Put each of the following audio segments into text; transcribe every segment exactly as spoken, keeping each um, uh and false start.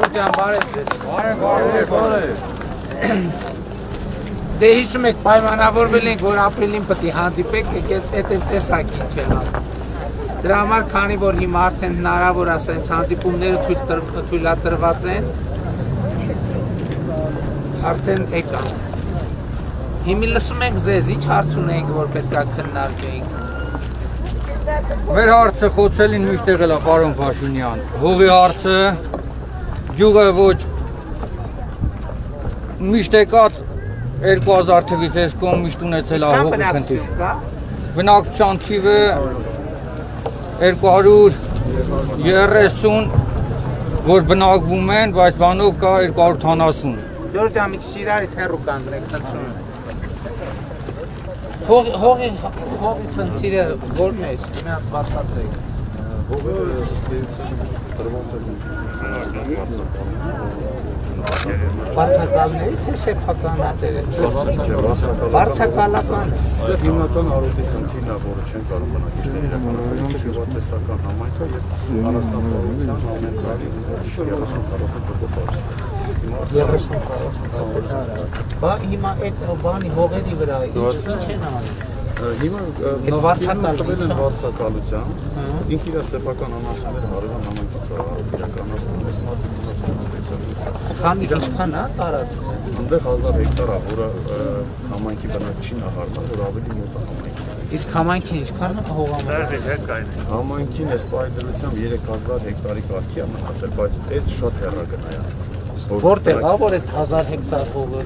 Çocukcan barışsız. Barış, barış, barış. Değişmek paymana vurulun, gol aprilin patihandi pek Dramar kani var him artık nara var aslında sanki pumları tüyler tüyler tervazın artık eka. Himilasmen zezi çarçun ek var petka kınar keng. Mer artı kutsalin müşteğela karın Pashinyan. Hogi artı juga voj müştekat erkoz artı vites kom müştune selah hogi kanti. Binak sanki ve երկու հարյուր երեսուն որ բնակվում են, բայց բանով կա երկու հարյուր ութնասուն. Ժորժ ջան, մի քիչ իրարից հեռու կանգնեք, խնդրում եմ։ Հողի հողի հողի փնտիրը ո՞րն է, մի հատ բացատրեք։ Հողը ստեյցիոնը Տրվոնսը հիմա նվարցակալն վարցակալության ինքն իր սեփական անասունները Հարևան համայնքից իրականացնում է ստեյցիոնը։ Քանի ինչքան է տարածքը։ Այնտեղ հազար հեկտար է, որը համայնքի բնակչին ահարմար, որ ավելի մոտ է համայնքին։ Իսկ համայնքին ինչքան է հողամասը։ Համայնքին այս պայմանությամբ երեք հազար հեկտարի կարգի է մնացել, բայց այդ շատ հեռագնա է։ Որտեղ է, որ այդ հազար հեկտար հողը։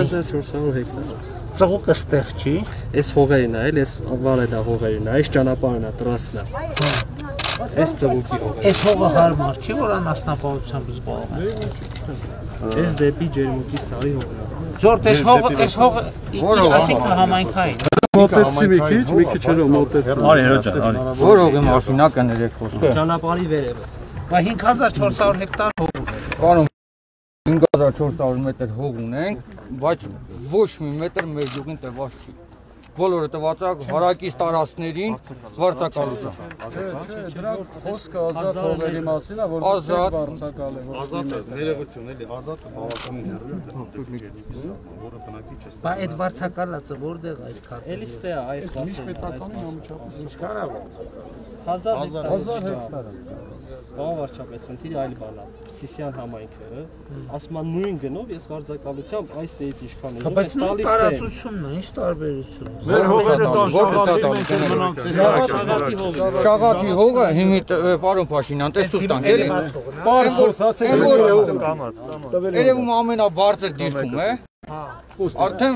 Ես Çok istehci. Es hoğerina, es valeda hoğerina, es çanaparına trasna. Es çok iyi. Es hoğa harmarçı, oran aslan fabrikasını bağlamış. Es de bir cermuti sarı hoğerina. Zor, es hoğa, es hoğa. Asik hamayın kay. Motetsi bir kiç, bir kiçerim motetsi. Ali hocam, Ali. Zor hoğum aslında kanırek kostu. Çanapari verem. Vahin kazar çorsaur hektar hoğum. հինգ հազար չորս հարյուր մետր հող ունենք, բայց ոչ մի մետր մեր յուղին տված չի։ Բոլորը տված է հարակից տարածքներին վարձակալության։ Դրա խոսքը ազատ հողերի մասին է, որ վարձակալ է։ Ազատ է, ներողություն էլի, ազատ հավաքումն է, որը բնակիչ է։ Բայց այդ վարձակալածը որտեղ այս քարտը։ Էլի ստե է այս վարձակալը։ Մետատանի ամիջապես ինչքան է վարձակալը։ հազար հեկտար։ Բավարարչապետ քննի այլ բանա Սիսյան համայնքը ասում է նույն գնով ես վարձակալությամբ այս դեպի ինչքան է բայց տարածությունն է ինչ տարբերություն մեր հողերը շաղատի հողը հիմի պարոն Փաշինյան տեսուս տանք էլի պարզ փորձացեք տվել երևում ամենաբարձր դիրքում է արդեն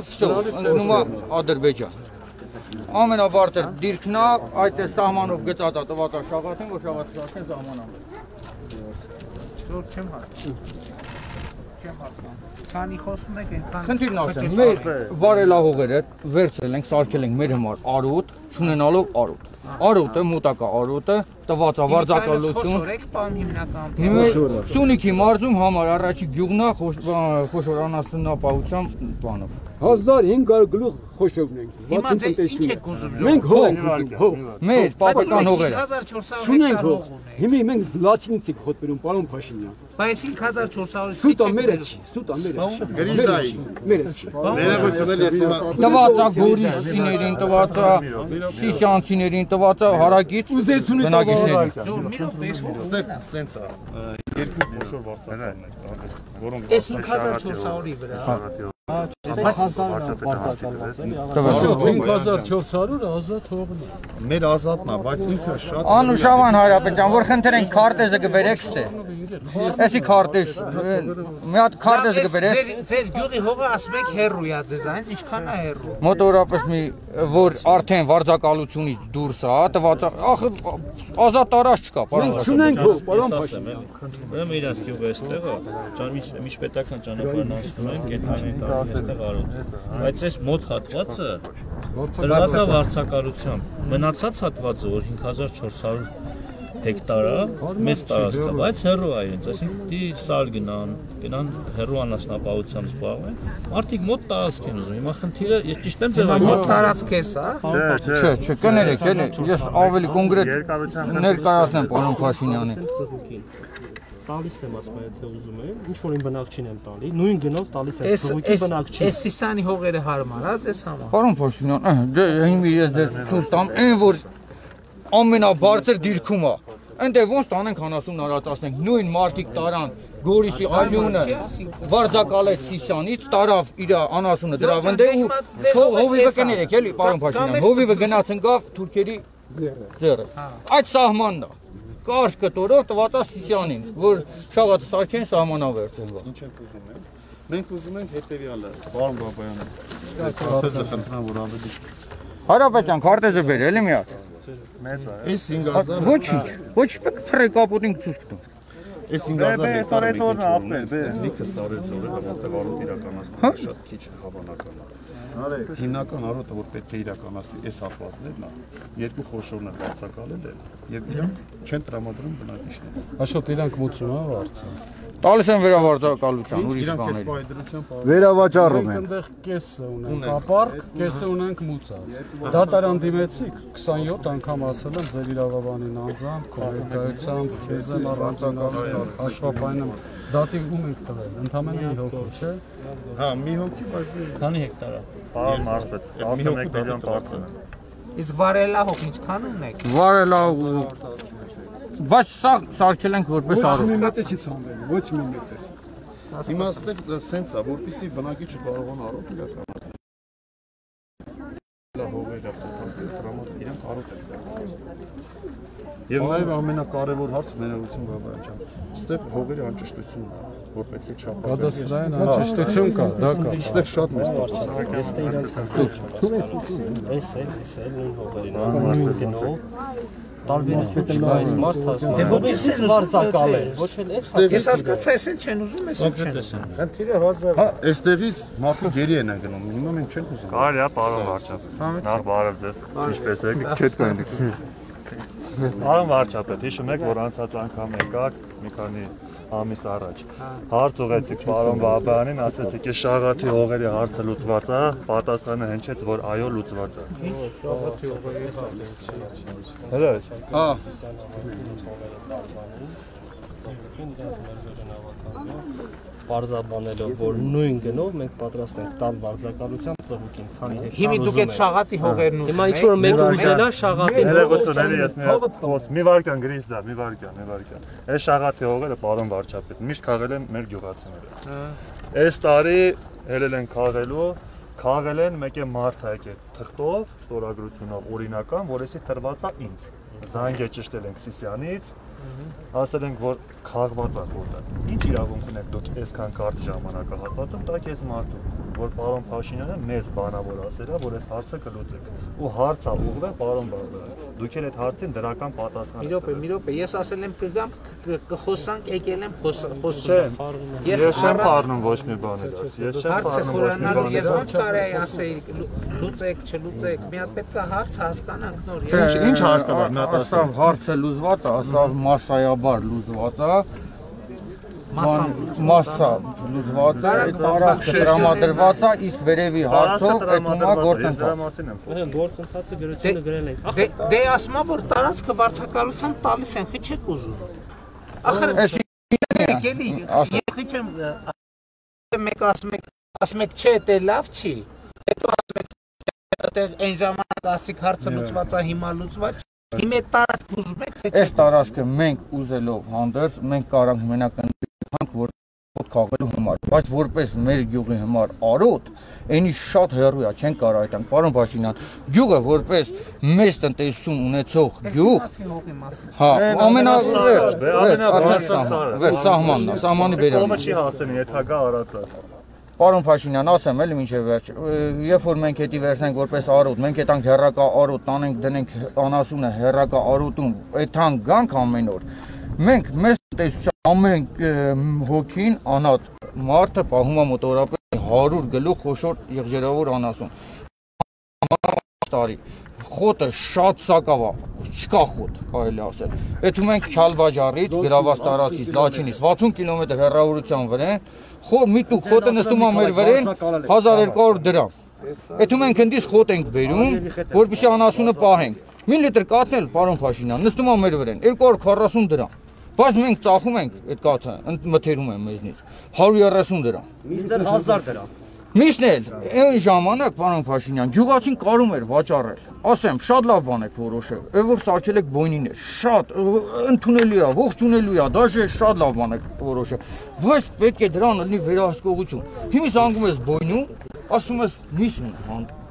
նոմա Ադրբեջան ամենաբարձր դիրքն է այդ է սահմանով գծած է տված է շաղատին որ շաղատի Kim var? Kim var? Kani kosmek en kan. Kendin nasıl? Mer varela hoğeret, verselenk, sarkelenk, merhemar arut, şunun alok arut. Arut, mutaka arut, tavata varzakalutun. Hime suniki marzum hamar araçı gügna, koşoran aslında pavucam panov. Hazar hingar gluh koşovnen. Hime de ince kuzumcu. Meng ho, ho. Mer papakan hoğeret. Şunun ho. Hime meng laçin tik hotperum palom Pashinyan. Paysin hazar çorsaur. Suta mereç, suta mereç. Gerizdai. Mereç. Nereye götürülüyor? Tavata gori sinerin, tavata sisyan sinerin, tavata haragit. Բնակիչներին։ Ժողովուրդ մի լոտ էս ոստեփ սենսա երկու խոշոր վարձակալներ, որոնք էս հինգ հազար չորս հարյուրի վրա։ հինգ հազար չորս հարյուրը ազատ հողն է։ Մեր ազատն է, բայց ինքը շատ Անուշավան Հայրապետյան, որ խնդրենք քարտեզը կբերեք ստե։ Eski kardeş. Miyat kardeş gibi biri. Zed gördü hoga asmek herru ya zezayın hiç kana herru. Motor apesmi var arten varca kalucuni dursa atvaca ahı azat araç çıkar. Çünkü param paşa. Ben miras diyor beste var. Canım hiç hiç petaktan canım parnasından getirmeyin beste var. Ayet ses mod hatvatsa. Varca varca kalucun. Menatsat hatvatsa var հինգ հազար չորս հարյուր. Hektara, mestarasta, bayt heroayın. Zaten di salgınan, gelen heroan asla bağıtsan zıbağ. Artık mod tarazken uzun. İmahın tira, yetiştem zıbağ. Mod taraz kesa? Çe, çe, kenere, kenere. Yes, avveli kongre, ner kayasnem Պարոն Փաշինյանի. Talis emasmaya tevzume, hiç onun benakçinem tali. Nüyün genel talis es, bugün benakçin. Es sisani hoğere harmaraz es hamar. Պարոն Փաշինյան, de himi yezde tutam en vur. Ամենա բարձր դիրքում է այնտեղ ոնց տանենք հնասուն նարածացնենք նույն մարտիկ տարան գորիսի ալյունը վարձակալեց Սիսյանից տարավ իր անասունը դրա վնդեի հովիվը կներեք էլի պարոն Փաշինյան հովիվը գնաց ընկավ թուրքերի ձեռը այդ սահմանն է կարճ կտորով տվատա Սիսյանին որ շաղատը սարքեն սահմանավերծում է ինչ եք ուզում եք մենք ուզում ենք հետեւյալը պարոն Բաբայան Ես հինգ հազար Ոչինչ, ոչ պեկ փռե կապոտին ցույց տամ։ Ես հինգ հազար հեկտարն ապրել, բե։ Լիքը սարեր ծորել, որտեղ արոտ իրականացնելը շատ քիչ հավանական է։ Հիմնական արոտը որ պետք է իրականացվի, այս հատվածներն են։ Երկու խոշորներ բացակալել են եւ իրանք չեն տրամադրում բնակիչներին։ Աշոտ իրանք մոծում են արծան։ Տալիս են վերավարձակալության, ուրիշ բաներ։ Վերավաճառում են։ Այնտեղ կեսը ունեն, ապարկ, կեսը ունենք մուծած։ Դատարան դիմեցիք, քսանյոթ անգամ ասել են ձեր իրավաբանին անձամբ, կոմիտեությամբ, քեզն առանձնակազմում, հաշվապայնում։ Դատի ում ենք տվել։ Ընդամենը հոգու չէ։ Հա, մի հոգի, բայց քանի հեկտար է։ Պարոն մարզպետ, տասնմեկ միլիոն բարձր է։ Իսկ վարելահող ինչքան ունեք։ Վարելահող Baş sağ sarkelen korpe sarı. Mimlete çıksam benim, boş mimlete. İmazlık sensa, borpisi bana ki çok aravan arot bile kalmaz. La hoğe yaptı, dramat ilan arot bile. Yerlay ve amına kare var harç menelusun babacan. Step hoğe ançıştısun. Borpetli çapa. Kadasrayn ançıştısun ka, da ka. Step şat mesut. Este ilan kalmış. Esel, esel hoğe. Տարբերություն չկա այս մարդասն։ Դե ոչ էս վարձակալ է, ոչ էլ էս։ Ես հասկացա, էս էլ չեն ուզում, էս էլ չեն։ Խնդիրը հազար է։ Այստեղից մարդը գերի են գնում, հիմա մենք չենք ուզում։ Կարելի է, պարոն վարչապետ։ Նախ բարև ձեզ։ Ինչպես եք։ Չեք այնտեղ։ Պարոն վարչապետ, հիշում եք, որ անցած անգամ եկաք մի քանի ամիս առաջ։ Հարց ուղեցիք պարոն Բաբայանին, ասացիք է շաղաթի հողերի հարցը լուծված է, պատասխանը հնչեց, որ այո լուծված է։ Ինչ շաղաթի հողերի էս ալեքցիա։ Հələ։ Հա։ Բարձաբանելով որ նույն գնով մենք պատրաստ ենք տալ վարձակալությամբ ծղուկին քանի հեկտար։ Հիմա դուք այդ շաղաթի հողերն ուզում եք։ Հիմա ինչ որ մեկ ուզենա շաղաթի հողերը։ Ես մի վարկյան գրից դա, մի վարկյան, մի վարկյան։ Այս շաղաթի հողերը պարոն վարչապետ միշտ քաղել են մեր գյուղացիները։ Այս տարի հելել են քաղելու, քաղել են մեկ է մարտակ է թղթով, ստորագրությունով օրինական, որ էսի թրվածա ինձ։ Զանգե ճշտել ենք Սիսյանից։ Ասել ենք որ քաղված է որտեղ։ Ինչ իրավունք ունեք դուք այսքան կարճ ժամանակահատվածում տակ այս մարդուն, որ պարոն Փաշինյանը մեզ բանավոր ասել է, որ այս հարցը կլուծեք։ Ու հարցը ուղղվե պարոն Բաբայան։ Դուք էլ այդ հարցին դրական պատասխան եք։ Մի րոպե, ես ասել եմ կգամ կխոսանք, եկել եմ խոսում։ Ես չեմ բառնում ոչ մի բան այդ։ Ես չեմ բառնում ոչ մի բան։ Ես ոչ կարեի ասել լուծեք, չլուծեք։ Մի հատ պետք է հարց հասկանանք նոր։ Ինչ ինչ հարցը բա նա ասա հարցը լուծված է, ասա Masayabar lüzvata, masa lüzvata, tarafta dramadırvata, istverevi harto, etuma gortenta. De asma bur taratska varsa kalırsam tali sen hiçe kuzun. Ahir geli, hiçe mek asmek asmek çete lafçi, etu asmek çete enjaman asik harca lüzvata hima lüzvata. Իմե տարած ուզում եք թե չէ։ Այս տարածքը մենք ուզելով հանդերձ մենք կարող ենք մենակ ընդհանուր որ քաղելու համար, բայց որպես մեր գյուղի համար արոտ, այնի շատ հեռու է, չեն կարող այդ տանք, պարոն Փաշինյան, գյուղը որպես մեծ տնտեսություն ունեցող գյուղ, հա, ամենավերջ, ամենավերջ սահմանն է, սահմանի վերաբերյալ։ Կողմը չի հասցնի հետագա արածը։ Պարոն Փաշինյան, ասեմ էլի մինչև վերջ, երբ որ մենք էդի վերցնենք որպես արոտ, մենք էտանք հերակա արոտ, տանենք դնենք անասունը հերակա արոտում, էդան գանք ամեն օր։ Մենք մեզ տեսության ամեն հոգին անատ մարդը պահում է մոտավորապես հարյուր գլուխ խոշոր եղջերավոր անասուն։ Ամենամեծ տարի խոտը շատ սակավ է, չկա խոտ, կարելի ասել։ Էդու մենք Քյալվաջարից, գրաված տարածքից, Լաչինից վաթսուն կիլոմետր հեռավորության վրա մի տուք խոտը նստում է մեր վրան հազար երկու հարյուր դրամ։ Էդու մենք ընդից խոտ ենք վերում, որպեսզի անասունը պահենք։ Մի լիտր կաթն, պարոն Փաշինյան, նստում է մեր վրան երկու հարյուր քառասուն դրամ։ Բայց մենք ծախում ենք այդ կաթը, մթերում են մեզնից հարյուր երեսուն դրամ։ Միստր հազար դրամ։ Միսն էլ, այն ժամանակ, պարոն Փաշինյան, գյուղացին կարում էր վաճառել։ Ասեմ, շատ լավ բան եք որոշել, այն որ սարքել եք բոյնիներ, շատ ընդունելի է, ողջունելի է, դաժե շատ լավ բան եք որոշել, բայց պետք է դրան լինի վերահսկողություն։ Հիմա զանգում ես բոյնում, ասում ես միսն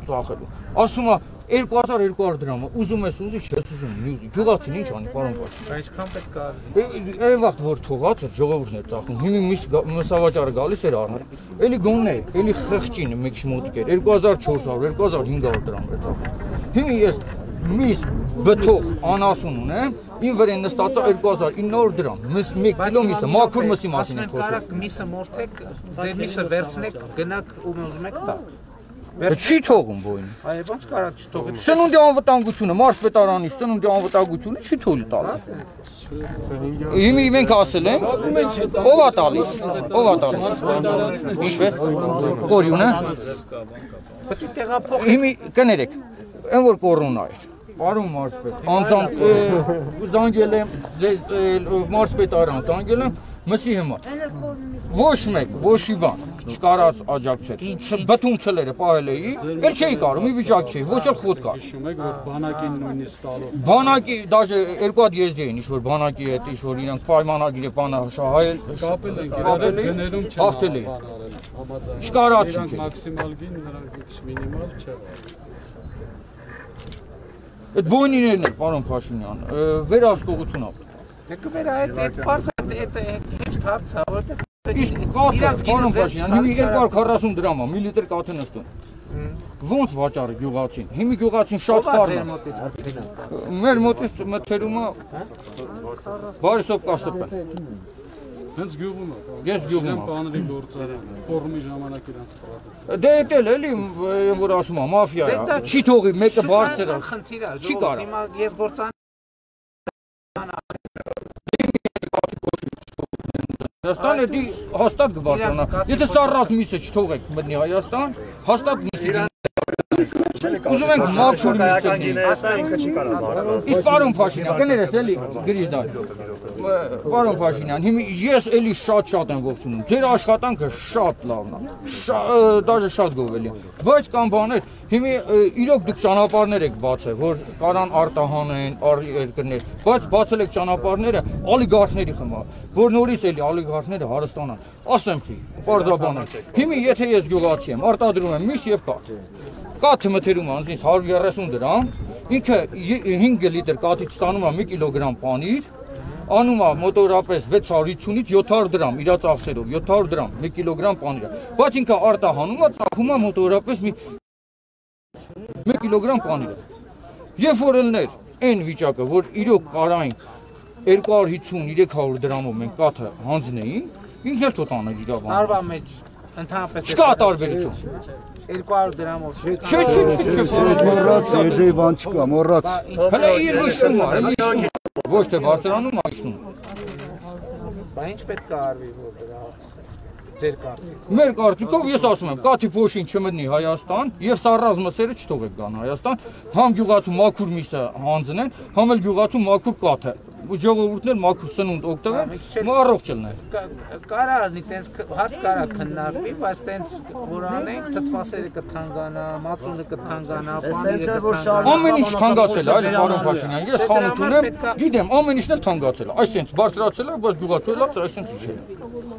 ծախելու, ասում է երկու հազար երկու հարյուր դրամը, ուզում ես ուզի, չես ուզում, մի ուզի, գյուղացին ինչ անի, պարոն Փաշինյան։ Ինչքան պետք է արվի։ Այն վաղ որ թողած էր, ժողովուրդն էր ծախում, հիմա մսավաճառը գալիս էր առնել, էլի գոնե, էլի խղճին մի քիչ մոտիկ էր, երկու հազար չորս հարյուր, երկու հազար հինգ հարյուր դրամ էր ծախում։ Հիմա ես միս բթող անասուն ունեմ, ինձ վրան նստած է երկու հազար ինը հարյուր դրամ, մեկ կիլո միսը, մաքուր մսի մասին ենք խոսում։ Բայց կարաք միսը մորթեք, ձեր միսը վերցնեք, գնաք ու ուզում եք տաք։ Չի թողում բույն։ Այո, ոնց կարա չթողի։ Սնունդի անվտանգությունը, մարզպետարանի սնունդի անվտանգությունը չի թողի տալ։ Հիմա մենք ասել ենք, ո՞վ է տալիս, ո՞վ է տալիս։ Ինչպես կորյունը։ Պետք է տեղափոխ։ Հիմա կներեք, այն որ կորոնա էր։ Պարոն մարզպետ, անձամբ զանգել եմ, ձեզ մարզպետարան զանգել եմ։ Մսի համար, ոչ մեկ, ոչ մի բան, չկարած աջակցել, բթում ցլերը պահել էի, էլ չէի կարող, մի վիճակ չէի, ոչ էլ խոտ կար։ Հիշում եք, որ բանակին նույնիսկ տալով։ Բանակի, դաժե երկու հատ եզդի էին, ինչ-որ բանակի հետ, ինչ-որ իրանք պայմանագիր է պանահաշահել, կապել էին, հաղթել էին, չկարած ենք։ Իրանք մաքսիմալ գին, նրանք մինիմալ չեղավ։ Այդ բույնիներն էլ, պարոն Փաշինյան, վերահսկողություն ապրում։ Դեք վերա այդ պարզ այդ հեշտ հարց է, որտեղ իրանց գինը ձեր չտանց կարա։ Հիմա երկու հարյուր քառասուն դրամ է, մի լիտր կաթը նստում։ Ոնց վաճառի գյուղացին։ Հիմա գյուղացին շատ կառն է։ Մեր մոտից մթերում է Բարիսով Կասպան։ Հենց գյուղում է։ Ես գյուղում եմ բաների գործերը, ֆորումի ժամանակ իրանց ծառայել։ Դե էդ էլ էլի, որ ասում է, մաֆիա է, չի թողի մեկը բարձր է։ Չի կարա։ Հիմա ես գործան Հայաստան էդի հաստատ գվարտանա, եթե սարած միսը չթողեք մտնի Հայաստան, հաստատ միսը ուզում ենք մավշորի միսը գնի։ Իսկ պարոն Փաշինյան, կներես էլի գրիչ դար, պարոն Փաշինյան, հիմա ես էլի շատ-շատ եմ ողջունում, ձեր աշխատանքը շատ լավն է, դաժե շատ գովելի, բայց կան բաներ, հիմա իրոք դուք ճանապարհներ եք բացել, որ կարան արտահանեն, արտերկրներ, բայց բացել եք ճանապարհները օլիգարխների խմբի, որ նորից էլի օլիգարխները հարստանան, ասեմ խի, պարզաբանեմ, հիմա եթե ես գյուղացի եմ, արտադրում եմ միս եւ կաթ։ Կաթը մթերում է անձնից հարյուր երեսուն դրամ, ինքը հինգ լիտր կաթից ստանում է մեկ կիլոգրամ պանիր, անում է մոտավորապես վեցհարյուր հինգից յոթ հարյուր դրամ, իրա ծախսերով, յոթ հարյուր դրամ, մեկ կիլոգրամ պանիրը, բայց ինքը արտահանում է, ծախում է մոտավորապես մեկ կիլոգրամ պանիրը։ Եվ որ ելներ այն վիճակը, որ իրոք կարայինք երկու հարյուր հինգ հարյուր դրամով մենք կաթը հանձնեինք, ինքն էլ թոտանել իրավանում։ Արվա մեջ ընդհանրապես չկա տարբերություն։ երկու հարյուր դրամով չի մոռաց Երևան չկա մոռաց հələ իր լիշում է լիշում ոչ թե բարձրանում է լիշում բա ինչ պետք է արվի որ դրա հարցը ձեր կարծիքով մեր կարծիքով ես ասում եմ կաթի փոշին չմտնի Հայաստան եւ սառած մսերը չթողեք գան Հայաստան համ գյուղացու մաքուր միսը հանձնեն համ էլ գյուղացու մաքուր կաթը bu ժողովուրդներ մաքրություն օգտվեն, առողջ լինեն։ Կարա լինի տենց հարց կարա քննարկվի, բայց տենց որ անենք թթվասերը կթանգանա, մածունը կթանգանա, բաները կթանգանա։ Ամեն ինչ թանգացել է, այլ պարոն Փաշինյան, ես խանութ ունեմ, գիտեմ, ամեն ինչն էլ թանգացել է, այս տենց բարձրացել է, բայց գյուղացել է, այս տենց չէ։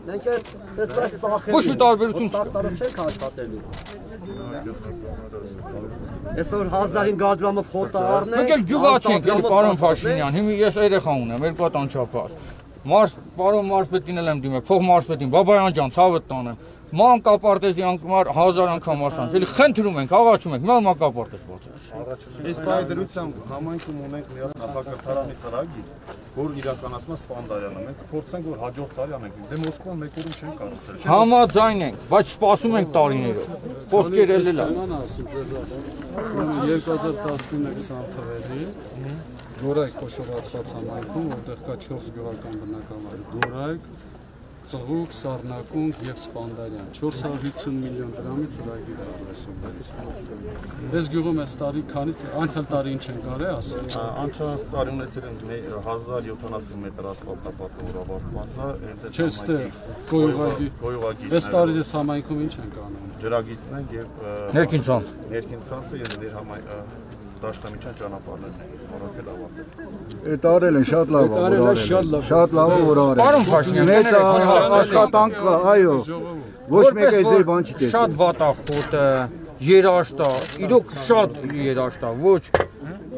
Մենք էլ ծծված ծախել։ Ոչ մի տարբերություն չկա։ Տարբերություն չեք հաստատելու։ Այսօր հազարին գադրամով խոտը առնենք։ Մենք էլ գյուղացինք, էլի պարոն Փաշինյան, հիմա ես երեխա ունեմ, երկու հատ անչափար։ Մարս պարոն մարզպետին էլ եմ դիմել, փող մարզպետին, Բաբայան ջան, ցավը տանեմ։ Մանկապարտեզի անկմար հազար անգամ ասանք, էլի խնդրում ենք, աղաչում ենք, մամ մանկապարտեզ բացել։ Այս բայդրությամբ համայնքում ունենք մի հատ նախակրթարանի ծրագիր, որ իրականացման ստանդարտն է։ Մենք փորձենք որ հաջորդ տարի անենք, դե Մոսկվան մեկ օրում չեն կարողացել։ Համաձայն ենք, բայց սպասում ենք տարիներով։ Խոսքեր էլ էլա։ Ասիմ ձեզ ասեմ, երկու հազար տասնինը քսան թվականին Գորայք խոշորացված համայնքում, որտեղ կա չորս գյուղական բնակավայր, Գորայք, Ծղուկ, Սառնակունք և Սպանդարյան, չորս հարյուր հինգ միլիոն դրամի ծրագիր արվեստում։ Այս գյուղում այս տարի քանից անցյալ տարի ինչ են կարել ասել։ Անցյալ տարի ունեցել են հազար յոթանասուն մետր ասֆալտապատ օրավարտված է, հենց այդ համայնքի գոյուղագիծն է։ Այս տարի այս համայնքում ինչ են անում։ Ջրագիծն են և ներքին ցանց։ Ներքին ցանցը և ներհամայնք Դաշտամիջյան ճանապարհներն են առաքել ավարտել։ Էդ արել են շատ լավ, շատ լավ որ արել։ Պարոն Փաշինյան, մեծ աշխատանք կա, այո։ Ոչ մեկը ձեր բան չի տեսել։ Շատ վատ է խոտը, երաշտ է, իրոք շատ երաշտ է, ոչ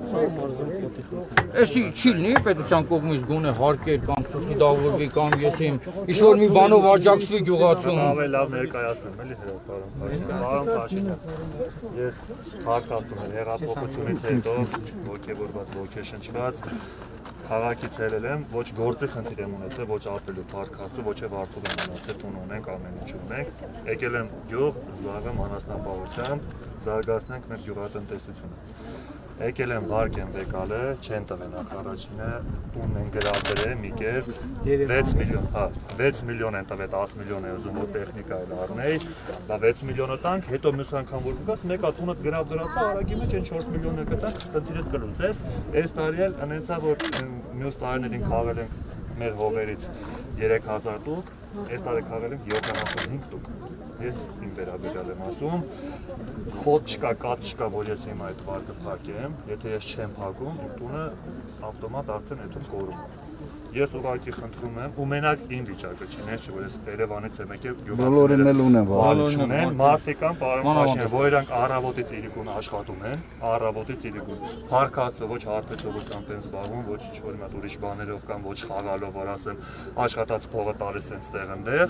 Էսի չի լինի պետության կողմից գոնե հարկեր կամ սուբսիդավորվի կամ ես իմ ինչ որ մի բանով աջակցվի գյուղացուն։ Ավելի լավ ներկայացնեմ, էլի հրապարակում։ Պարոն Փաշինյան, ես հարկատում եմ հեղափոխությունից հետո ոգևորված, ոգեշնչված քաղաքից ելել եմ, ոչ գործի խնդիր եմ ունեցել, ոչ ապրելու փառքացու, ոչ էլ վարձով եմ ունեցել, տուն ունենք, ամեն ինչ ունենք։ Եկել եմ գյուղ, զբաղվում անասնապահությամբ, զարգացնենք մեր գյուղատնտեսությունը։ Եկել են վարկեն վեկալը, չեն տվել առաջինը, տուն են գրաբերել մի կերպ, վեց միլիոն, հա, վեց միլիոն են տվել, տասը միլիոն է ուզում որ տեխնիկա էլ առնեի, դա վեց միլիոնը տանք, հետո մյուս անգամ որ գաս, մեկը տունը գրաբերածա, արագի մեջ են չորս միլիոնը կտանք, դդիրդ գլուծես, այս տարի էլ անենցա որ մյուս տարիներին քաղել ենք մեր հողերից երեք հազար տուկ, այս տարի քաղել ենք յոթանասունհինգ տուկ։ Ես իմ վերաբերյալ եմ ասում, խոտ չկա, կաթ չկա, որ ես իմ այդ վարկը փակեմ, եթե ես չեմ փակում, իմ տունը ավտոմատ արդեն հետո կորում է։ Ես ուղղակի խնդրում եմ, ու մենակ իմ վիճակը չի, չէ՞ որ ես Երևանից եմ եկել, բոլորին էլ ունեմ, ունեն, մարդիկ են, պարոն Փաշինյան, որ իրանք առավոտից իրիկուն աշխատում են, առավոտից իրիկուն, փառքացու, ոչ հարթեցողությամբ են զբաղվում, ոչ ինչ-որ մի հատ ուրիշ բաներով կամ ոչ խաղալով, որ ասեմ, աշխատած փողը տալիս են ստեղ ընդեղ,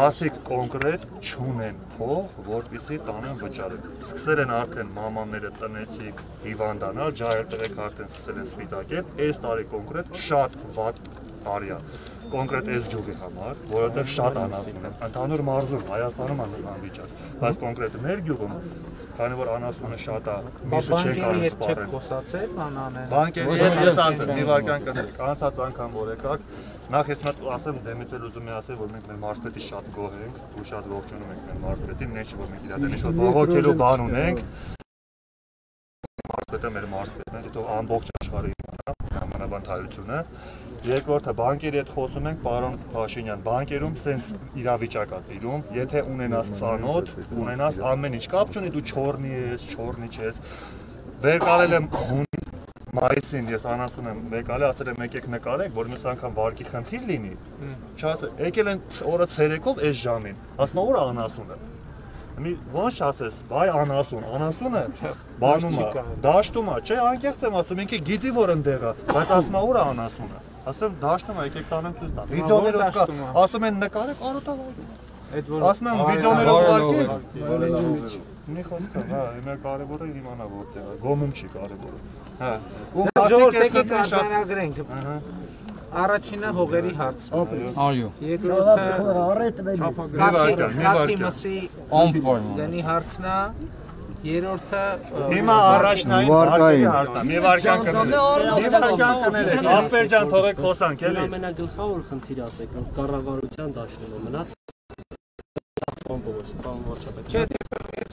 մարդիկ կոնկրետ չունեն փող, որտիսի տանեն վճարել։ Սկսել են արդեն մամանները տնեցիկ հիվանդանալ, ջահել տղեկ արդեն սկսել են սպիտակել, այս տարի կոնկրետ շատ վատ Արիա, կոնկրետ այս գյուղի համար, որովհետև շատ անասուն է, ընդհանուր մարզում, Հայաստանում անասուն անվիճակ, բայց կոնկրետ մեր գյուղում, քանի որ անասունը շատ է, միսը չեն կարող սպառել։ Բանկերի հետ ես ասեմ, մի վարքան կտրեք, անցած անգամ որ եկաք, նախ ես մտ ասեմ, դեմից էլ ուզում եմ ասել, որ մենք մեր մարզպետի շատ գոհ ենք, ու շատ ողջունում ենք մեր մարզպետին, ինչ որ մենք իրեն ինչ որ բողոքելու բան ունենք, մարզպետը մեր մարզպետն է, դիտո ամբողջ աշխարհի համանավանդությունը Երկրորդը բանկերի հետ խոսում ենք, պարոն Փաշինյան, բանկերում սենց իրավիճակ է տիրում, եթե ունենաս ծանոթ, ունենաս ամեն ինչ կապ չունի, դու չորնի ես, չորնի չես, վերկալել եմ հունիս, մայիսին, ես անասուն եմ վերկալել, ասել եմ եկեք նկարեք, որ մյուս անգամ վարկի խնդիր լինի, եկել են օրը ցերեկով այս ժամին, ասում որ անասուն եմ։ Մի ոնց ասես, բայ անասուն, անասունը բանում է, դաշտում է, չէ, անկեղծ եմ ասում, ինքը գիտի որ ընդեղ է, բայց ասում է ուր է անասունը։ Ասում դաշտում է, եկեք տանենք ցույց տանք։ Վիդեոներով կա, ասում են նկարեք արոտավարում։ Ասում են վիդեոներով վարկեք, ոչինչ մեջ։ Մի խոսք է, հա, հիմա կարևորը իմանա որտեղ է, գոմում չի կարևորը։ Հա։ Ու արտեկի կարձանագրենք։ Ահա։ Առաջինը հողերի հարցն է։ Այո։ Երկրորդը հաքի մսի գնի հարցն է։ Երրորդը հիմա առաջնային հարկերի հարցն է։ Մի վարքան կներեք, Արփեր ջան, թողեք խոսանք, էլի։ Ամենագլխավոր խնդիրը ասեք, կառավարության դաշտում է մնաց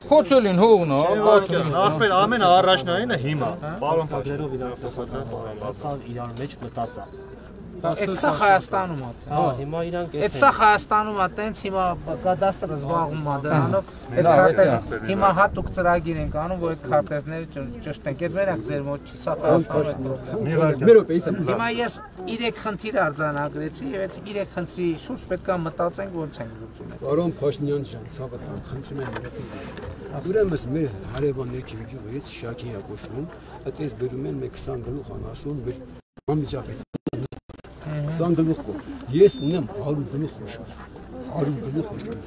Խոցելին հողն է, ապատին։ Ախպեր ամեն առաջնայինը հիմա։ Պարոն Փաշինյան, իրար մեջ մտածա։ Etsa Hayastanum at. Etsa Hayastanum at. Tens hima gadastras bağım at. Anok. Et kartes hima hatuk tragiren kanım bu et kartesler çöşten ki ben akzerim o çisa Hayastanum. Hima yes irek kantiri arzan agresi evet irek kantiri şuş betka matacen gonçen gurcun. Aram Pashinyan şansabat kantiri mevcut. Uramız mı haribanlar ki vücuduyet şakiye koşun. Ates berumen meksangalu hanasun bir amicabes. Sandaluk ko, yes nem harudunu hoşur, harudunu hoşur,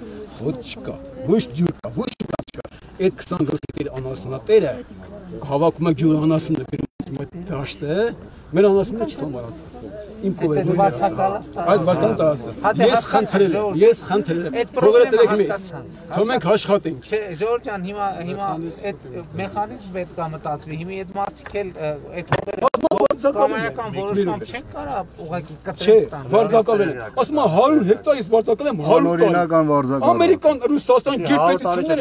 hoşka, hoş cürka, hoş başka. Et sandaluk bir anasına tera, hava kuma cür anasında bir taşta, ben anasında çıkan var aslında. İmko ve bu. Hayır baştan tarafsız. Yes xantrel, yes xantrel. Progrede bekimiz. Tomek haşkatin. Georgean hima hima et mekanizm bet kamatat ve himi et martikel et. Կամայական որոշում չեն կարա ուղղակի կտրել վարձակալել են ասում են հարյուր հեկտարից վարձակել են հարյուր օրինական վարձակալել ամերիկան ռուսաստան գերպետություններ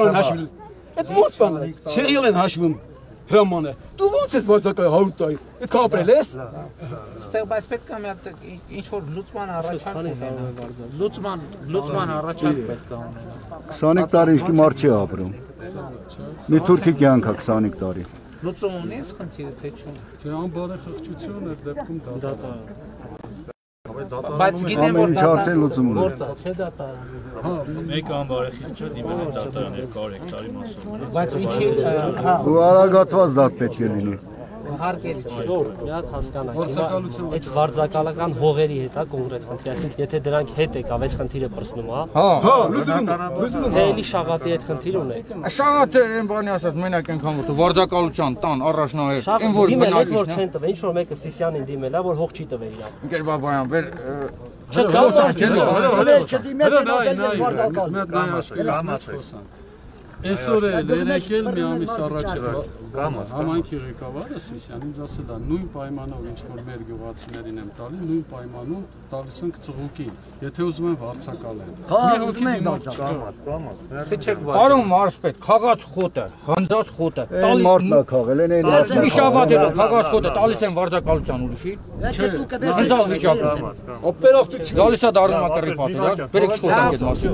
են արդեն չէին ան հաշվում այդ ո՞նց բան է չեղել են հաշվում հրամանը դու ո՞նց ես վարձակել հարյուր տարի այդ կապրել ես այստեղ բայց պետք է մի հատ ինչ որ լուծման առաջարկ ունենա լուծման լուծման առաջարկ պետք է ունենա քսան տարի ինչի մարդ չի ապրում մի թուրքի կյանքա քսան տարի Լուծում ունես խնդիրը թե չու։ Դե անբարեն խղճություն էր դեպքում դատարան։ Բայց գիտեմ որ դատարան լուծում ունի։ Գործա, չէ դատարան։ Հա, մեկ անբարեն խղճը դիմել դատարան էր կար հեկտարի մասով։ Բայց ինչի, հա։ Ու արագացված դա պետք է լինի։ Հարկելի չի։ Մի հատ հասկանանք։ Այդ վարձակալական հողերի հետ է կոնկրետ խնդիրը, այսինքն եթե դրանք հետ եկավ, այս խնդիրը բրսնում է, հա։ Հա, լուծվում, լուծվում։ Թե էլի շաղատի այդ խնդիր ունեք։ Շաղատը այն բանի ասած, մենակ այնքան որ վարձակալության տան առաջնահերթ, այն որ մնակիչն է։ Շաղատը որ չեն տվել, ինչ որ մեկը Սիսյանին դիմել է, որ հող չի տվել իրան։ Ընկեր Բաբայան, վեր Չկա Esorel, Lerekel mi amis araçlar? Aman ki rekabet Sisyan'ın zasıda. Nüy paymano inşkol mergivatsınerin emtali, nüy paymano talisın kçuğuki. Yete uzman varsa kalın. Niye hoki diyor? Karım varspet, kagat xote, hanzat xote. Talis martla kagelen en. Talis mişabat eder, kagat xote, talisın varsa kalırsan uluşi. Hanzat mişabat. Operasyon talisa darın makarif atıyor. Berek koşan gitmez.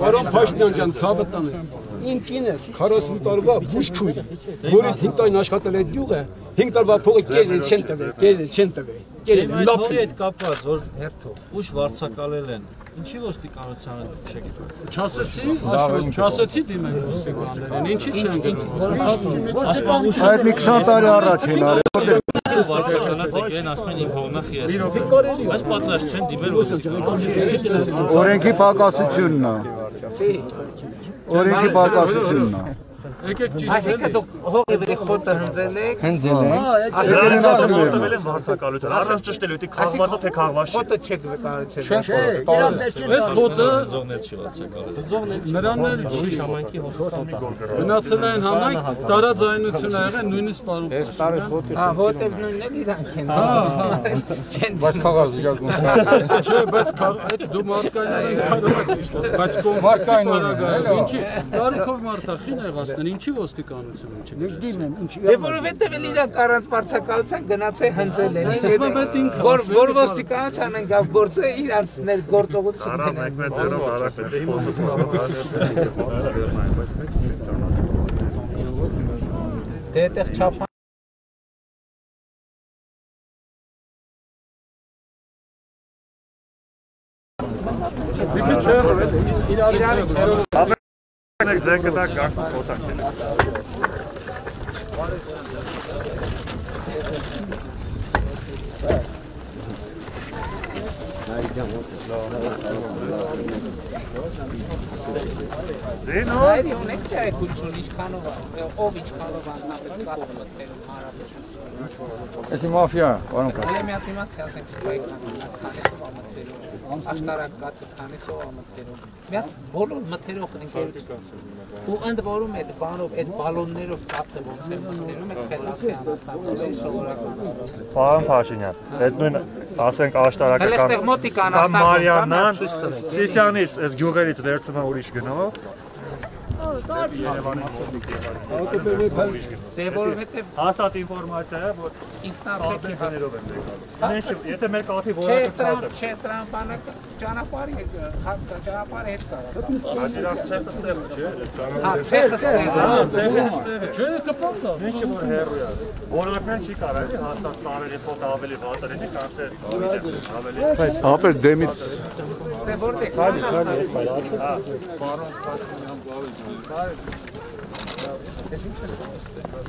Baron Pashinyan can sabıtlanır. İnkines karasını tarva buş kuyu. Boris hintay naşkatel ediyor ya. Hint tarva poğuk gelir çente be, gelir çente be, gelir lap. Boris kapaz or herto. Buş varsa kalelen. İnci vosti kanatçanı çek. Çaseti, çaseti değil mi vosti kanatçanı? İnci çengi. Asma buş. Hayır miksantari araçlar. Այս պատրաստ չեն դիմել օրենքի պակասությունն է օրենքի պակասությունն է Այսինքն դուք հողի վրա խոտը հնձել եք հնձել եք ասել են ասել են վարձակալություն առանց ճշտել ուտի քաղաքվարը թե քաղաքվաշ խոտը չեք վկայացել այդ խոտը ձողներ չի վարձակալել ձողներ նրաններ չի շամանքի խոտը գնացել են համայնք տարաձայնություն ա եղել նույնիսկ բարու Այս տարի խոտը հա հոտը նույնն էլ իրանք են չեն բայց քաղաք դիակոն չէ բայց այդ դու մարդկային կարող ես ճիշտ ասել բայց կոմ վարկային օրագայ ինչի դարքով մարդա խին եղած Ինչի ոստիկանություն չեն։ Ես դիմեմ, ինչի։ Դե որովհետև էլ իրանք առանց վարձակալության գնացել հնձել են։ Որ որ ոստիկանության ընկավ գործը իրանց ներգործողությունն է։ Դե այդտեղ չափ Դե Nek zekata gak kosak. Eşi mafya, varım kaç. Aştarak katıltanı soğan materyal. Miyat balon materyal okunuyor. Bu anda balon med balon med balonları kaptı balonları med kalansiyana soğarak. Falan Pashinyan. Etnün asen aştarak katıltanı. Kalestek motikan aştarak katıltanı. Marianan, Sisyanit, Gürgelit dertuma uğraşıyor. Pashinyan bağlı. Esin çeşmesi.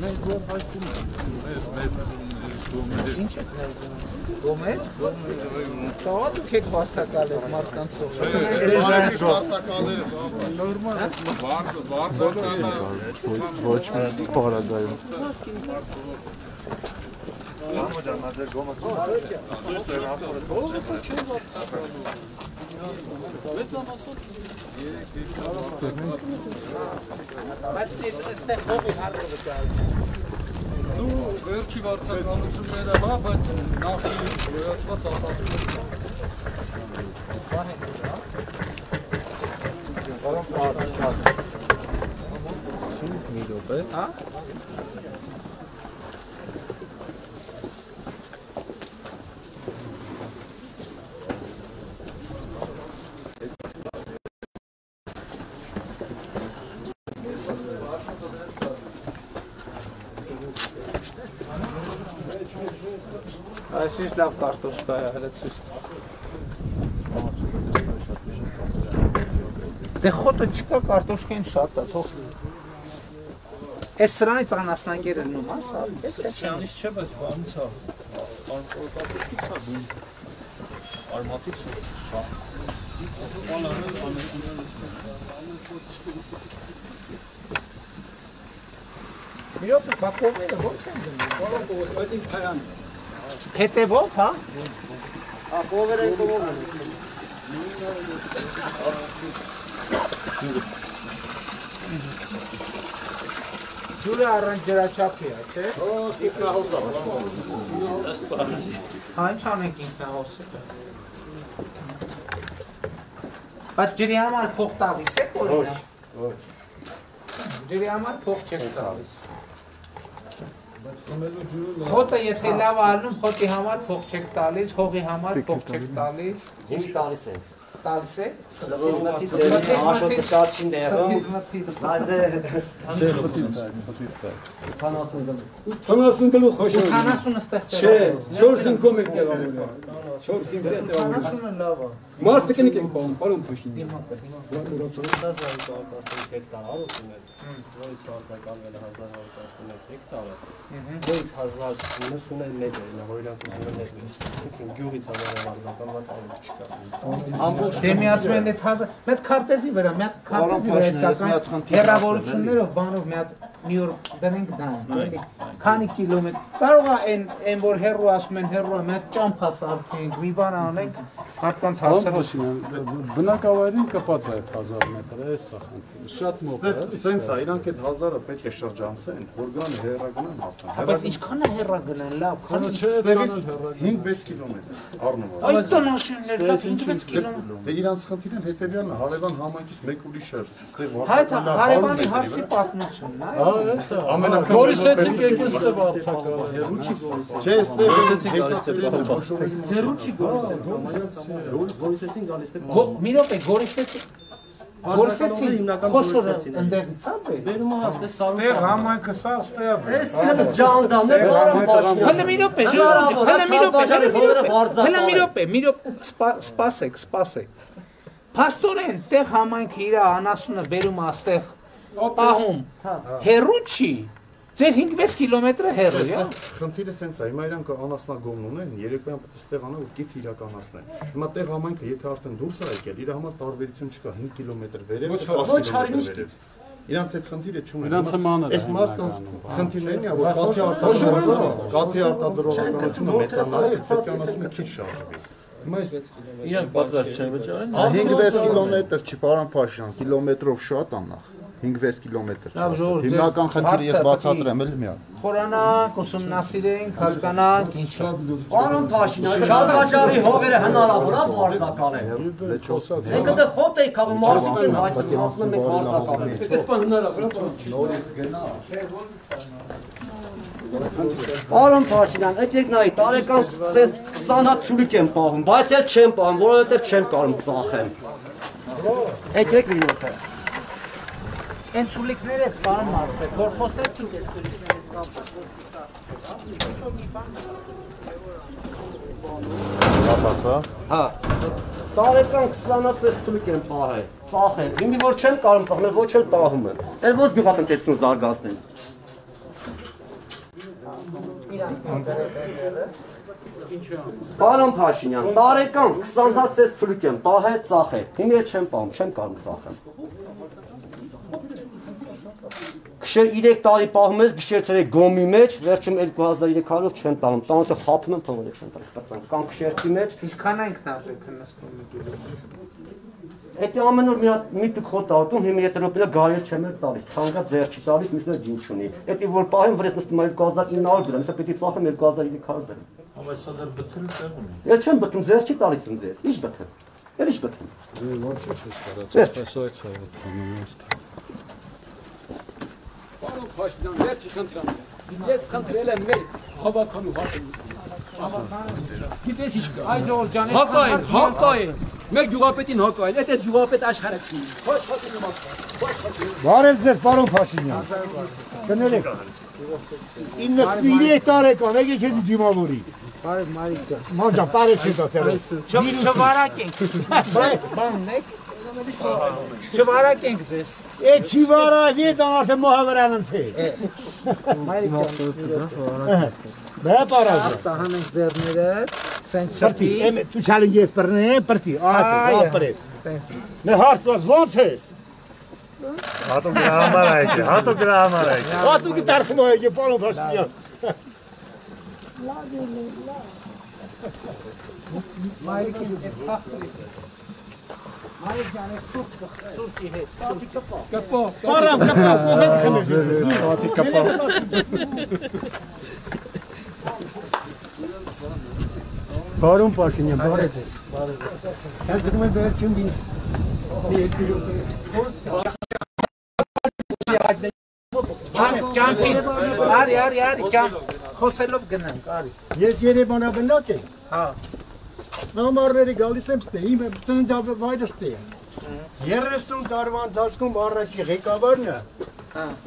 Ne diyor Pashinyan? Let's have a sort. Այսինչ լավ կարտոշկա է, հələ ցույց տա։ Դե խոտը չկա, կարտոշկեն շատ է, թող։ Էս սրանից անասնագեր ելնում է, սա։ Սրանից չէ, բայց բանից է։ Արկոտակից է բուն։ Արմատից է։ Հա։ Ալանը անասնան։ Միոպ բակովները ո՞նց են դնում։ Բակով այդ փայան։ Hete bol ha? Ha kovere kovol. Julia aranjera çapıya, çe? O ikna olsa. Hangi çanek ikna olsa? Bat jiri hamar pok tağlise koruna. Jiri hamar pok çek tağlise. Xotը եթե լավ առնում, խոտի համար փող չեք տալիս, հողի համար փող չեք տալիս, ինչ տալիս է։ Տալիս է։ Մտից ձեր աշոտը շատ չին դեղում։ Մտից։ Այստե չէ մտից։ ութանասուն գլուխ։ ութանասուն գլուխ խոշ։ ութանասունը ստեղծել։ Չէ, չորս կոմ եք տեղավորում։ չորս ինքը տեղավորում։ ութանասունը լավ է։ Մարդը կնիկ եք բան, պարոն Փաշինյան։ տասնհինգ հեկտար ունեն, որից վարձակալվել է հազար ու տասնմեկ հեկտարը։ Որից հազար ու նվսուն մետրն է, օրինակ ուսումնասիրել։ Գյուղից համար վարձակալված ալիք չկա։ Ամբողջ դեմի ասում են այդ հազար, մեծ քարտեզի վրա, մի հատ քարտեզի վրա իսկական հեռավորություններով բանով մի հատ մի օր դնենք դա։ Քանի կիլոմետր։ Կարող է այն այն որ հեռու ասում են հեռու, մի հատ ճամփա սարքենք, մի բան անենք, մարդկանց բնակավայրին կպած է հազար մետրը, այս է խնդիրը։ Շատ մոտ է։ Սենց է, իրանք այդ հազարը պետք է շրջանցեն, որ գան հեռագնան հաստատ։ Բայց ինչքան է հեռագնան, լավ, քանի չէ, հինգ վեց կիլոմետր առնվազն։ Այդ տնաշիններ դա հինգ վեց կիլոմետր։ Դե իրանք խնդիրն հետևյալն է, Հարևան համայնքից մեկ ուրիշ շերտ, այստեղ վարձակալն է։ Հարևանի հարսի պատմությունն է, այո։ Ամենակարևորը որիսեցիք եկեստը վարձակալ։ Չէ, այստեղ հերուչի գործ է։ Գորիսեցին գալիս է։ Մի րոպե, գորիսեցին։ Գորիսեցին հիմնական գորիսեցին։ Ընդդեղից է։ Վերում է հաստե սարում։ Տեղ համայնքը սա ստե է։ Էս հենց ջանդամը բարը բաշն։ Հələ մի րոպե, հələ մի րոպե, հələ մի րոպե։ Հələ մի րոպե, մի րոպե, սպասեք, սպասեք։ Փաստորեն տեղ համայնքը իր անասունը վերում է ստեղ պահում։ Հերու չի։ Ձեր հինգ վեց կիլոմետրը հեռու է։ Խնդիրը սենց է, հիմա իրանք անասնագոհն ունեն, երեկոյան պետք է ստեղ անեն, որ գիթը իրականացնեն։ Հիմա տեղ համայնքը եթե արդեն դուրս է եկել, իր համար տարբերություն չկա, հինգ կիլոմետր վերև, ոչ հարյուր գիթ։ İnanç etkinliği çok önemli. İnanç zamanı. Esmarkan etkinliği ne var? Katı arttırılıyor. Katı arttırılıyor. Tüm mekanlar etkinliği kiç şarjı. İnanç batıracağım. Hangi beş kilometre? Çiparan Paşinyan kilometre of şahat anlar. հինգ վեց կիլոմետր չարժ։ Հիմնական խնդիրը ես բացատրեմ, էլի միա։ Խորանանք, ուսումնասիրենք, հալկանանք, ինչա։ Պարոն Փաշինյան, Շալկաճարի հողերը հնարավոր է վարձակալել։ Մենք դա խոտ էի քավում մարզում հայտնի ասում ենք վարձակալել։ Այդպես բան հնարավոր է պարոն։ Նորից գնա։ Չէ, ո՞նց։ Պարոն Փաշինյան, այդեք նայ, տարեկան սենց քսան հատ ցուլիկ եմ պահում, բայց էլ չեմ պահում, որովհետև չեմ կարող ծախեմ։ Այդեք մի նոթ է։ En çulikler et param var. Korposlar çulikler Ha. Տարեկան քսան հատ ցուլիկ եմ պահել, ծախել։ Ինձ որ չեմ կարող ծախել, ոչ էլ պահում եմ։ Էլ ոչ գյուղ եմ տեսնում զարգացնել։ Պարոն Փաշինյան, տարեկան քսան հատ ցուլիկ եմ պահել, ծախել։ Ինձ չեմ պահում, չեմ կարող ծախել։ Գիշեր երեք տարի պահում ես, գիշեր ցերե գոմի մեջ, վերջում երկու հազար երեք հարյուր չեն տանում, տանուտը խափում եմ, փողը չեն տալիս, կամ գիշերքի մեջ։ Ինչքան ենք նարժեք հնստում։ Էդի ամեն օր մի հատ մի տուք խոտ ատում, հիմա յետ ռոպելը գարիեր չեմ էլ տալիս, ցանկա ձեր չի տալիս, միսն ջին չունի։ Էդի որ պահեմ վրես նստում երկու հազար ինը հարյուր դրամ, հետո պիտի ծախեմ երկու հազար երեք հարյուր դրամ։ Ամեն սա դեռ բթել տեղ ունի։ Ես չեմ բթում, ձեր չի տալիս ինձ։ Ինչ բթել։ Էլ ինչ բթել։ Դե ոչինչ չես կարա, այսօր էլ ցավոտ անում Başından her çıkan tramvay. Yes, kantrele mi? Hava kanı hakim. Gides işka. Hakayın, hakayın. Mer cüvapetin hakayın. Etes cüvapet aşkara çıkıyor. Baş hakim bak. Var elzes baron Paşinyan. Kendileri. İnnes diliye tarek ona geçici dimavori. Tarek Marikcan. Marikcan tarek çıktı tarek. Çıvarakeng. Banek. Çıvarakeng des. E çıvara diye damarda muhaveranın şey. Ne para? Tahanen zernere. Parti. Em tu challenges per ne parti. Ah, apres. Ne harçvas vonses. Hatun gramalayki. Hatun gramalayki. Hatun ki tarxmoyki polon başlıyor. Mayrik'in et paxtı. Hayır yani surçuk, surçi hep. Kapı, kapı. Param kapı, bohem kemizim. Kapı, kapı. Barun Paşinyan, baracağız. Her türlü de şimdi biz bir kilo. Çampi, yar yar yar, çam. Xoselov gənəm, qari. Yes Yerevana bənəkə. Ha. Նամարների գալիս եմ ստեյի, ծննդավը վայրս ստեյի։ երեսուն տարվա ընթացքում առաջի ղեկավարն է,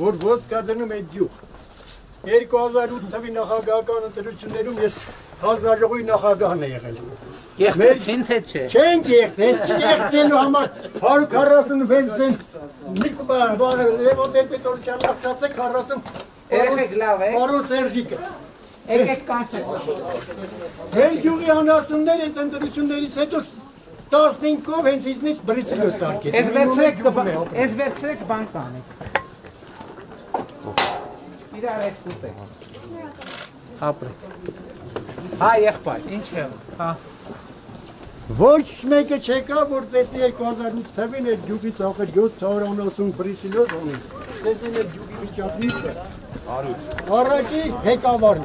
որ ոտ կդնում այդ գյուղ։ երկու հազար ութ թվականի նախագահական ընտրություններում ես հանրահայողի նախագահն եմ եղել։ Կեղծեցին թե չէ։ Չեն կեղծել, կեղծելու համար հարյուր քառասունվեց սենտ Նիկոլ Փաշինյան հաստատել քառասուն Պարոն Սերժիկը։ Եկեք կանցեք։ Հենգյուղի անասուններ են ընտրություններից հետո տասնհինգով հենց իզնից բրիցել է սարկեց։ Ես վերցրեք, ես վերցրեք բան կանեք։ Իրար այդ կուտեք։ Հապրեք։ Հա եղբայր, ինչ հեմ, հա։ Ոչ մեկը չեկա, որ տեսնի երկու հազար ութ թվին այդ գյուղից ախր յոթ հարյուր անասուն բրիցել է ունի։ Տեսնի այդ գյուղի միջավայրը։ Առաջի ղեկավարն է։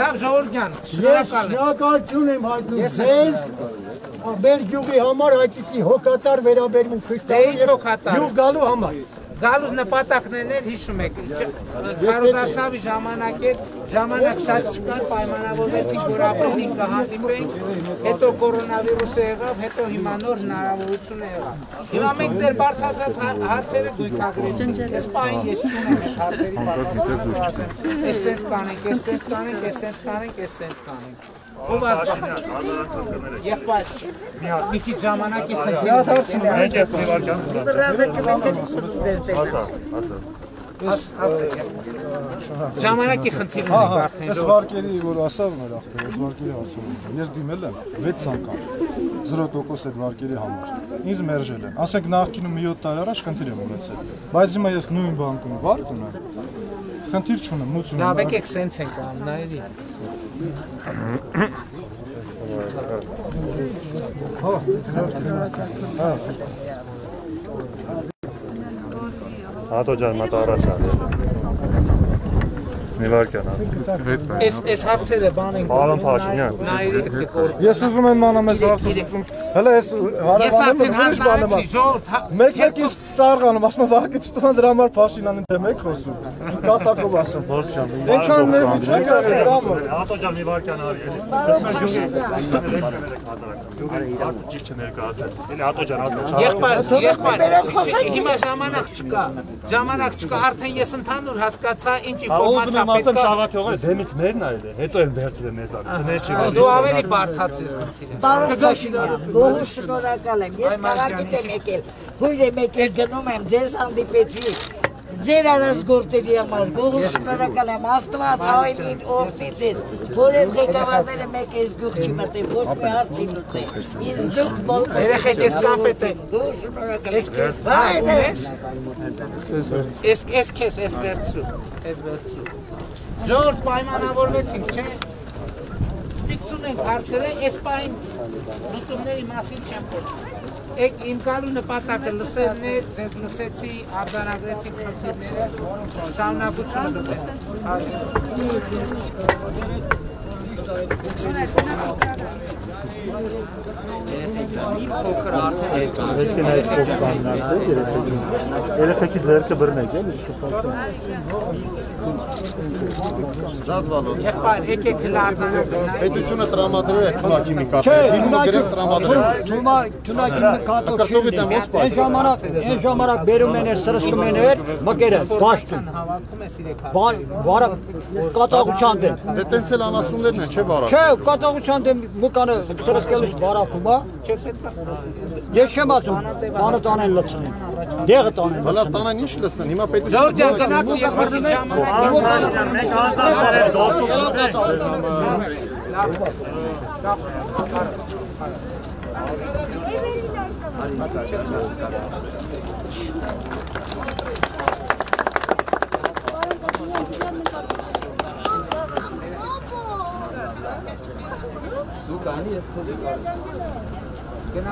Լավ Ժողովրդյան, շնորհակալ եմ հայտնում ձեզ, մեր գյուղի համար այդպիսի հոգատար վերաբերմունք ցույց գյուղ գալու համար։ Գալու նպատակներն էլ հիշում եք։ Քարոզարշավի ժամանակ էր, ժամանակ շատ չկար, պայմանավորվեցինք, որ ապրիլին կհանդիպենք, հետո կորոնավիրուսը եղավ, հետո հիմա նոր հնարավորությունը եղավ։ Հիմա մենք ձեր բարձրացած հարցերը գույքագրեցինք, այս պահին ես չունեմ իմ հարցերի պատասխանը, ես սենց կանենք, ես սենց կանենք, ես սենց կանենք, ես սենց կանենք։ Ո՞վ ասում։ Եղբայր, մի քիչ ժամանակի խնդիրն է։ Մենք էլ դիվանջանք։ Ժամանակի խնդիրն ունենք արդեն։ Ես վարկերի որ ասավ մեր ախտը, ես վարկերի ասում եմ։ Ես դիմել եմ վեց անգամ զրո տոկոս այդ վարկերի համար։ Ինձ մերժել են։ Ասենք նախկինում յոթ տարի առաջ խնդիր եմ ունեցել։ Բայց հիմա ես նույն բանկում վարկ ունեմ։ Խնդիր չունեմ, մուծում եմ։ Լավ եկեք սենց ենք անում նայերի։ Հա, հա։ Hato canmata arasa. Ne var ki ana? Es es harcere banen. Balon Pashinyan. Yes uzun ben mana mesaf tuttum. Hele es haravan ben hiç bana bak. Mekke ki sarganım aslında vakit tutan dramlar Pashinyan'ın demek olsun. Katak olasın. Enkan ne biçim gayret dramlar. Hato can ne var ki ana? Kısmen cümle. Artık çiçeğine kalacak. Ele hato can az. Yekpar yekpar. Hima zamanak çıka. Zamanak çıka artık yesin tanur haskatsa inci formatsa. Մասամ շաղակ ողը դեմից մերն այլ է հետո եմ վերցրել մեզ արդ դե չի գալիս դու ավելի բարթացիր բարոն Փաշինյան գոհ շնորհակալ եմ ես քաղաքից եմ եկել հույրը մեկը գնում եմ ձեզ հանդիպեցի ձեր առանձգորտերի համար գոհ շնորհակալ եմ աստված ավելին օրսից ես որեր ղեկավարները մեկ էս գյուղ չի մտել ոչ մի հարցի մտե ինձ դուք բոլ երեխեք էս կաֆետը գոհ շնորհակալ ես բայ ես ես ես քես ես վերցրու ես վերցրու Ժորդ պայմանավորվեցինք, չէ, ֆիքսում ենք հարցերը, այս պայն լուծումների մասին չեմ խոսում։ Եկ իմ գալու նպատակը լսելն է, ձեզ լսեցի, արձանագրեցինք խնդիրները, շարունակությունը Barakuma, yaşamasın, bana tanen latsın, diğer tanen. Bana tanen hiç latsın, nima peki? Zorca kanat siyah parti camına.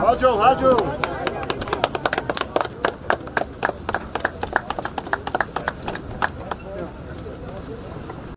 Hacı, hacı.